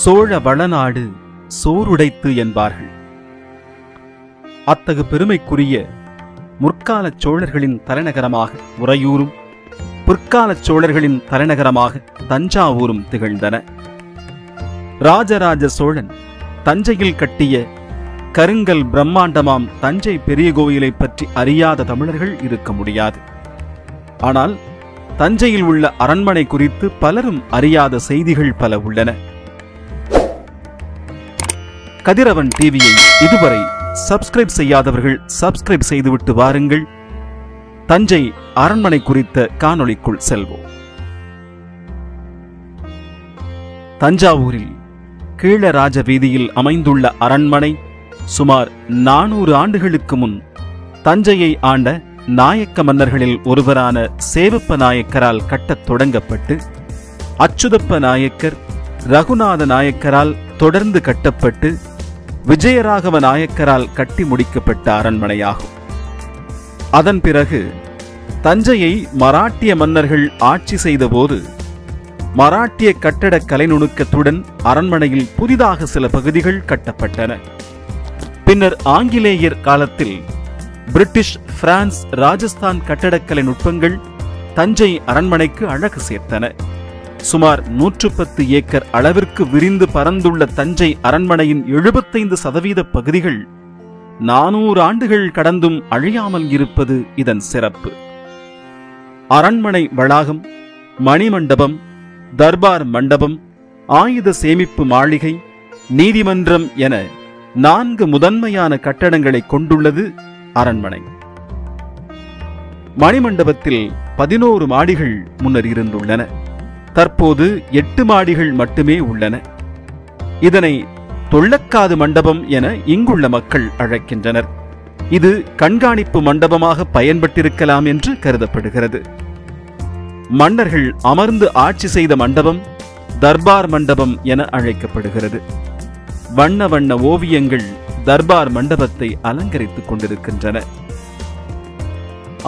சோழ வளநாடு சோறுடைத்து என்பார்கள். அத்தகு பெருமைக்குரிய முற்கால சோழர்களின் தலைநகரமாக உறையூரும் பிற்கால சோழர்களின் தலைநகரமாக தஞ்சாவூரும் திகழ்ந்தன. ராஜராஜ சோழன் தஞ்சையில் கட்டிய கருங்கல் பிரம்மாண்டமாம் தஞ்சை பெரிய கோயிலை பற்றி அறியாத தமிழர்கள் இருக்க முடியாது. ஆனால் தஞ்சையில் உள்ள அரண்மனை குறித்து பலரும் அறியாத செய்திகள் பல உள்ளன. கதிரவன் டிவியை இதுவரை சப்ஸ்கிரைப் செய்யாதவர்கள் சப்ஸ்கிரைப் செய்துவிட்டு வாருங்கள். தஞ்சை அரண்மனை குறித்த காணொளிக்குள் செல்வோம். தஞ்சாவூரில் கீழராஜ வீதியில் அமைந்துள்ள அரண்மனை சுமார் 400 ஆண்டுகளுக்கு முன் தஞ்சையை ஆண்ட நாயக்க மன்னர்களில் ஒருவரான சேவப்ப நாயக்கரால் கட்டத் தொடங்கப்பட்டு அச்சுதப்ப நாயக்கர் ரகுநாத நாயக்கரால் தொடர்ந்து கட்டப்பட்டு விஜயராகவ நாயக்கரால் கட்டி முடிக்கப்பட்ட அரண்மனையாகும். அதன் பிறகு தஞ்சையை மராட்டிய மன்னர்கள் ஆட்சி செய்தபோது மராட்டிய கட்டடக் கலைநுணுக்கத்துடன் அரண்மனையில் புதிதாக சில பகுதிகள் கட்டப்பட்டன. பின்னர் ஆங்கிலேயர் காலத்தில் பிரிட்டிஷ், பிரான்ஸ், ராஜஸ்தான் கட்டடக்கலை நுட்பங்கள் தஞ்சை அரண்மனைக்கு அழகு சேர்த்தன. சுமார் 110 ஏக்கர் அளவிற்கு விரிந்து பரந்துள்ள தஞ்சை அரண்மனையின் 75% பகுதிகள் 400 ஆண்டுகள் கடந்தும் அழியாமல் இருப்பது இதன் சிறப்பு. அரண்மனை வளாகம், மணிமண்டபம், தர்பார் மண்டபம், ஆயுத சேமிப்பு மாளிகை, நீதிமன்றம் என 4 முதன்மையான கட்டடங்களை கொண்டுள்ளது அரண்மனை. மணிமண்டபத்தில் 11 மாடிகள் முன்னர் இருந்துள்ளன. தற்போது 8 மாடிகள் மட்டுமே உள்ளன. இதனை தொள்ளக்காது மண்டபம் என இங்குள்ள மக்கள் அழைக்கின்றனர். இது கண்காணிப்பு மண்டபமாக பயன்பட்டிருக்கலாம் என்று கருதப்படுகிறது. மன்னர்கள் அமர்ந்து ஆட்சி செய்த மண்டபம் தர்பார் மண்டபம் என அழைக்கப்படுகிறது. வண்ண வண்ண ஓவியங்கள் தர்பார் மண்டபத்தை அலங்கரித்துக் கொண்டிருக்கின்றன.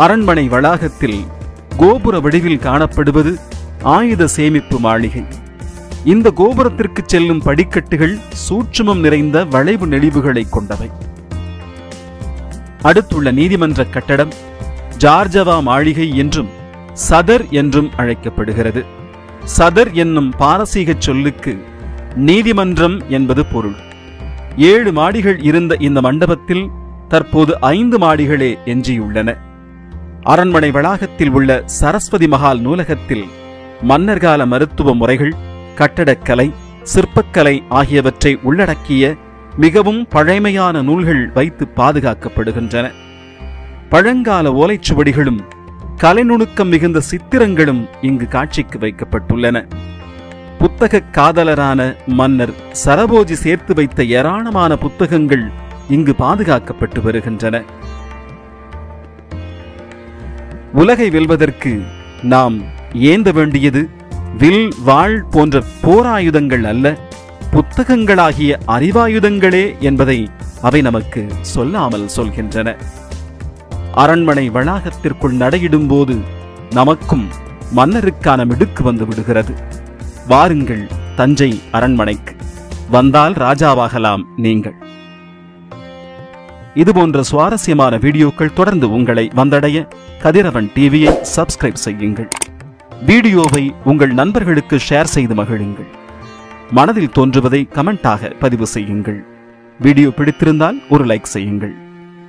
அரண்மனை வளாகத்தில் கோபுர வடிவில் காணப்படுவது ஆயுத சேமிப்பு மாளிகை. இந்த கோபுரத்திற்கு செல்லும் படிக்கட்டுகள் சூட்சுமம் நிறைந்த வளைவு நெளிவுகளை கொண்டவை. அடுத்துள்ள நீதிமன்ற கட்டடம் ஜார்ஜவா மாளிகை என்றும் சதர் என்றும் அழைக்கப்படுகிறது. சதர் என்னும் பாரசீக சொல்லுக்கு நீதிமன்றம் என்பது பொருள். 7 மாடிகள் இருந்த இந்த மண்டபத்தில் தற்போது 5 மாடிகளே எஞ்சியுள்ளன. அரண்மனை வளாகத்தில் உள்ள சரஸ்வதி மகால் நூலகத்தில் மன்னர் கால மருத்துவ முறைகள், கட்டடக்கலை, சிற்பக்கலை ஆகியவற்றை உள்ளடக்கிய மிகவும் பழைமையான நூல்கள் வைத்து பாதுகாக்கப்படுகின்றன. பழங்கால ஓலைச்சுவடிகளும் கலைநுணுக்கம் மிகுந்த சித்திரங்களும் இங்கு காட்சிக்கு வைக்கப்பட்டுள்ளன. புத்தக காதலரான மன்னர் சரபோஜி சேர்த்து வைத்த ஏராளமான புத்தகங்கள் இங்கு பாதுகாக்கப்பட்டு வருகின்றன. உலகை வெல்வதற்கு நாம் ஏந்த வேண்டியது வில், வாள் போன்ற போராயுதங்கள் அல்ல, புத்தகங்களாகிய அறிவாயுதங்களே என்பதை அவை நமக்கு சொல்லாமல் சொல்கின்றன. அரண்மனை வளாகத்திற்குள் நடையிடும்போது நமக்கும் மன்னருக்கான மிடுக்கு வந்து விடுகிறது. வாருங்கள் தஞ்சை அரண்மனைக்கு, வந்தால் ராஜாவாகலாம் நீங்கள். இதுபோன்ற சுவாரஸ்யமான வீடியோக்கள் தொடர்ந்து உங்களை வந்தடைய கதிரவன் டிவியை சப்ஸ்கிரைப் செய்யுங்கள். வீடியோவை உங்கள் நண்பர்களுக்கு ஷேர் செய்து மகிழுங்கள். மனதில் தோன்றுவதை கமெண்டாக பதிவு செய்யுங்கள். வீடியோ பிடித்திருந்தால் ஒரு லைக் செய்யுங்கள்.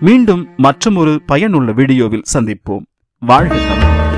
மீண்டும் மற்றொரு பயனுள்ள வீடியோவில் சந்திப்போம். வாழ்க தமிழ்.